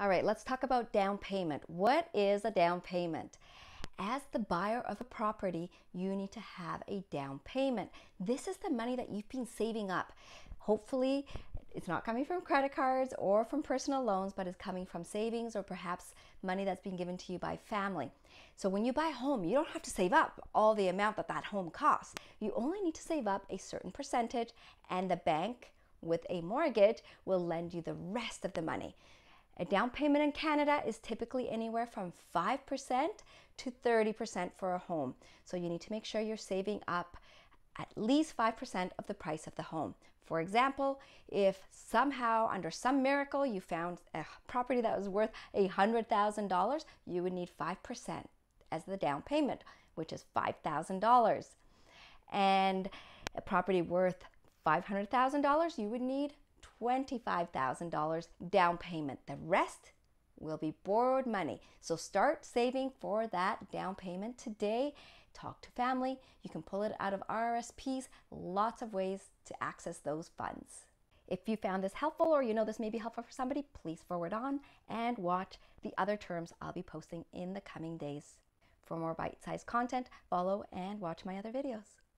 All right, let's talk about down payment. What is a down payment? As the buyer of a property, you need to have a down payment. This is the money that you've been saving up. Hopefully, it's not coming from credit cards or from personal loans, but it's coming from savings or perhaps money that's been given to you by family. So when you buy a home, you don't have to save up all the amount that that home costs. You only need to save up a certain percentage, and the bank with a mortgage will lend you the rest of the money. A down payment in Canada is typically anywhere from 5% to 30% for a home. So you need to make sure you're saving up at least 5% of the price of the home. For example, if somehow under some miracle you found a property that was worth $100,000, you would need 5% as the down payment, which is $5,000. And a property worth $500,000, you would need $25,000 down payment. The rest will be borrowed money. So start saving for that down payment today. Talk to family. You can pull it out of RRSPs. Lots of ways to access those funds. If you found this helpful, or you know this may be helpful for somebody, please forward on and watch the other terms I'll be posting in the coming days. For more bite-sized content, follow and watch my other videos.